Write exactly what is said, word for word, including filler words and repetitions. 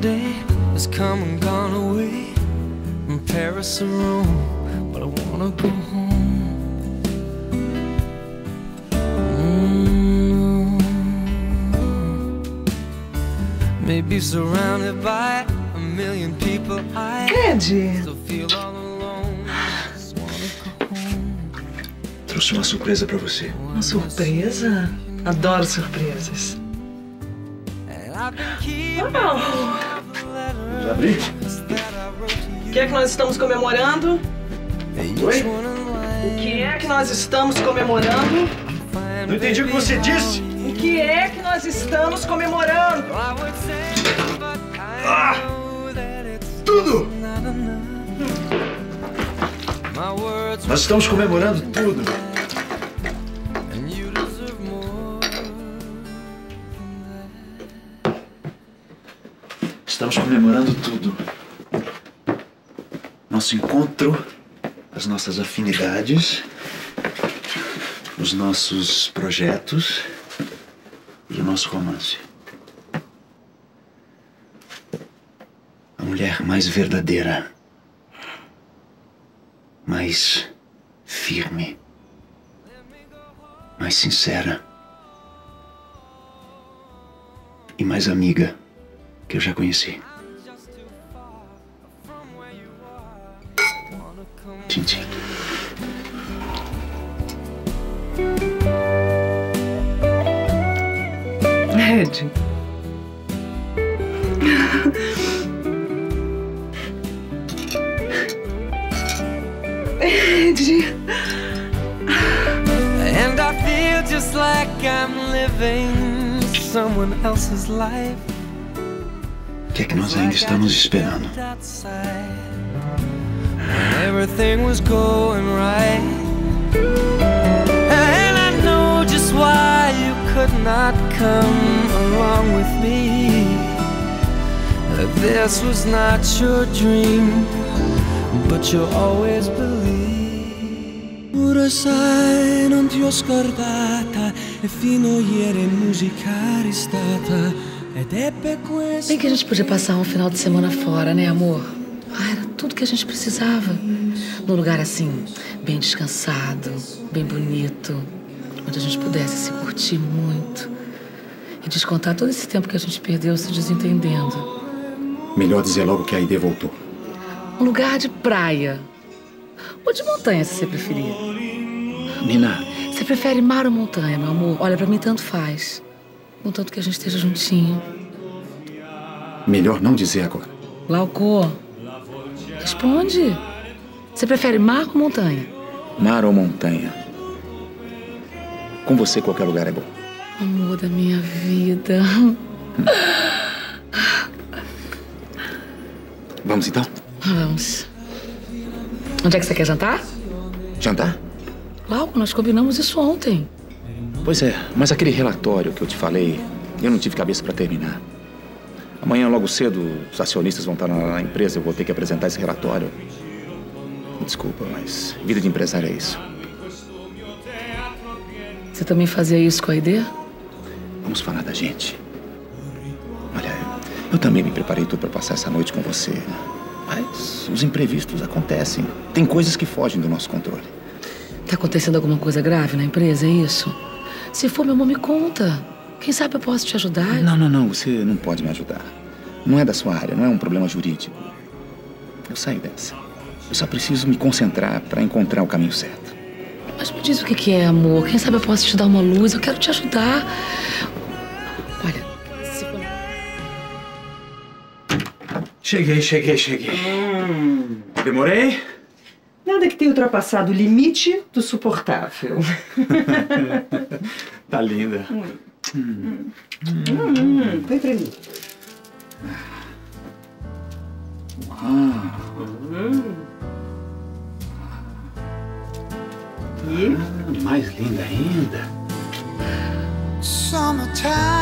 day has come and gone away. From Paris or Rome, but I wanna go home. Mm-hmm. Maybe surrounded by a million people, I still feel all alone. Just wanna go home. Trouxe uma surpresa pra você. Uma surpresa? Adoro surpresas. Uau! Vamos abrir? O que é que nós estamos comemorando? Oi? O que é que nós estamos comemorando? Não entendi o que você disse! O que é que nós estamos comemorando? Ah! Tudo! Nós estamos comemorando tudo! Estamos comemorando tudo. Nosso encontro, as nossas afinidades, os nossos projetos e o nosso romance. A mulher mais verdadeira, mais firme, mais sincera e mais amiga que eu já conheci. Tchim, tchim. Ed. Ed. And I feel just like I'm living someone else's life. O que é que nós ainda estamos esperando? Everything was going right, and I know just why you could not come along with me. This was not your dream, but you'll always believe. Urassai non ti ho scordata e fino ieri musica è stata. Bem que a gente podia passar um final de semana fora, né, amor? Ah, era tudo que a gente precisava. Num lugar assim, bem descansado, bem bonito, onde a gente pudesse se curtir muito e descontar todo esse tempo que a gente perdeu se desentendendo. Melhor dizer logo que a Ed voltou. Um lugar de praia ou de montanha, se você preferir. Nina. Você prefere mar ou montanha, meu amor? Olha, pra mim tanto faz. Contanto que a gente esteja juntinho. Melhor não dizer agora. Lauco, responde. Você prefere mar ou montanha? Mar ou montanha? Com você, qualquer lugar é bom. Amor da minha vida. Hum. Vamos, então? Vamos. Onde é que você quer jantar? Jantar? Lauco, nós combinamos isso ontem. Pois é, mas aquele relatório que eu te falei, eu não tive cabeça pra terminar. Amanhã, logo cedo, os acionistas vão estar na empresa, eu vou ter que apresentar esse relatório. Desculpa, mas vida de empresário é isso. Você também fazia isso com a Ed? Vamos falar da gente. Olha, eu também me preparei tudo pra passar essa noite com você, né? Mas os imprevistos acontecem. Tem coisas que fogem do nosso controle. Tá acontecendo alguma coisa grave na empresa, é isso? Se for, meu amor, me conta. Quem sabe eu posso te ajudar? Não, não, não. Você não pode me ajudar. Não é da sua área, não é um problema jurídico. Eu saio dessa. Eu só preciso me concentrar pra encontrar o caminho certo. Mas me diz o que que é, amor. Quem sabe eu posso te dar uma luz. Eu quero te ajudar. Olha, se for... Cheguei, cheguei, cheguei. Hum. Demorei? Nada que tenha ultrapassado o limite do suportável. Tá linda. Hum. Hum. Hum. Põe pra mim. Uau. Hum. E? Ah, mais linda ainda. Summertime.